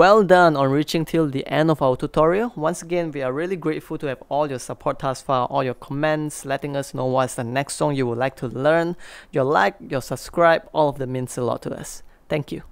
Well done on reaching till the end of our tutorial. Once again, we are really grateful to have all your support task file, all your comments, letting us know what's the next song you would like to learn. Your like, your subscribe, all of them means a lot to us. Thank you.